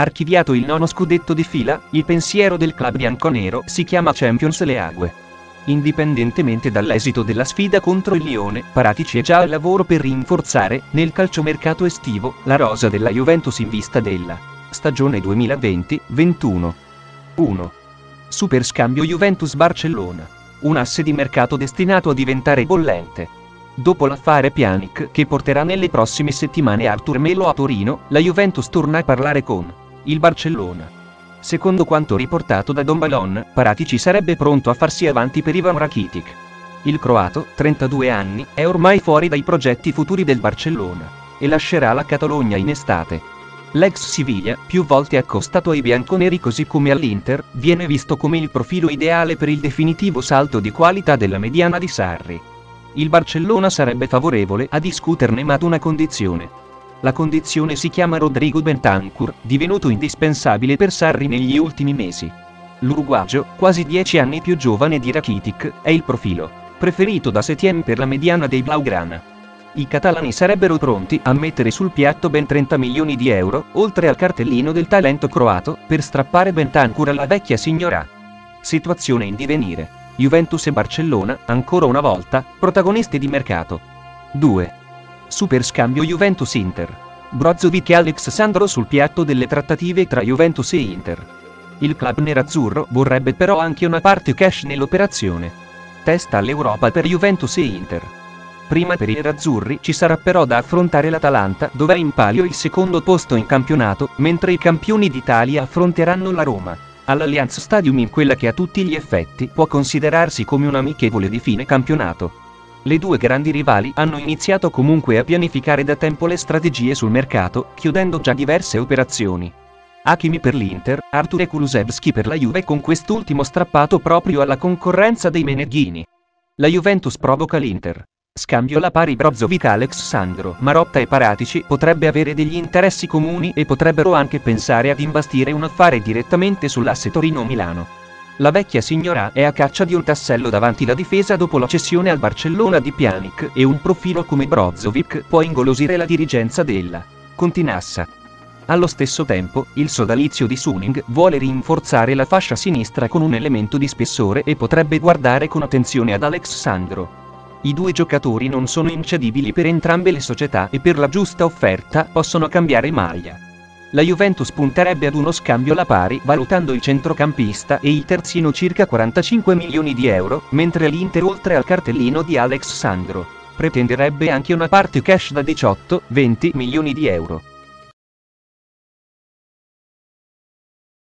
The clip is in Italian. Archiviato il 9° scudetto di fila, il pensiero del club bianconero si chiama Champions League. Indipendentemente dall'esito della sfida contro il Lione, Paratici è già al lavoro per rinforzare, nel calciomercato estivo, la rosa della Juventus in vista della stagione 2020-21. 1. Superscambio Juventus-Barcellona. Un asse di mercato destinato a diventare bollente. Dopo l'affare Pjanic, che porterà nelle prossime settimane Artur Melo a Torino, la Juventus torna a parlare con il Barcellona. Secondo quanto riportato da Don Balon, Paratici sarebbe pronto a farsi avanti per Ivan Rakitic. Il croato, 32 anni, è ormai fuori dai progetti futuri del Barcellona e lascerà la Catalogna in estate. L'ex Siviglia, più volte accostato ai bianconeri così come all'Inter, viene visto come il profilo ideale per il definitivo salto di qualità della mediana di Sarri. Il Barcellona sarebbe favorevole a discuterne ma ad una condizione. La condizione si chiama Rodrigo Bentancur, divenuto indispensabile per Sarri negli ultimi mesi. L'uruguagio, quasi 10 anni più giovane di Rakitic, è il profilo preferito da Setien per la mediana dei Blaugrana. I catalani sarebbero pronti a mettere sul piatto ben 30 milioni di euro, oltre al cartellino del talento croato, per strappare Bentancur alla vecchia signora. Situazione in divenire. Juventus e Barcellona, ancora una volta, protagonisti di mercato. 2. Superscambio Juventus-Inter. Brozovic e Alex Sandro sul piatto delle trattative tra Juventus e Inter. Il club nerazzurro vorrebbe però anche una parte cash nell'operazione. Testa all'Europa per Juventus e Inter. Prima per i nerazzurri ci sarà però da affrontare l'Atalanta, dove è in palio il secondo posto in campionato, mentre i campioni d'Italia affronteranno la Roma all'Allianz Stadium in quella che a tutti gli effetti può considerarsi come un amichevole di fine campionato. Le due grandi rivali hanno iniziato comunque a pianificare da tempo le strategie sul mercato, chiudendo già diverse operazioni. Hakimi per l'Inter, Artur e Kulusevski per la Juve, con quest'ultimo strappato proprio alla concorrenza dei Meneghini. La Juventus provoca l'Inter. Scambio alla pari Brozovic, Alex Sandro, Marotta e Paratici potrebbe avere degli interessi comuni e potrebbero anche pensare ad imbastire un affare direttamente sull'asse Torino-Milano. La vecchia signora è a caccia di un tassello davanti la difesa dopo la cessione al Barcellona di Pjanic, e un profilo come Brozovic può ingolosire la dirigenza della Continassa. Allo stesso tempo, il sodalizio di Suning vuole rinforzare la fascia sinistra con un elemento di spessore e potrebbe guardare con attenzione ad Alex Sandro. I due giocatori non sono incedibili per entrambe le società e per la giusta offerta possono cambiare maglia. La Juventus punterebbe ad uno scambio alla pari, valutando il centrocampista e il terzino circa 45 milioni di euro, mentre l'Inter, oltre al cartellino di Alex Sandro, pretenderebbe anche una parte cash da 18-20 milioni di euro.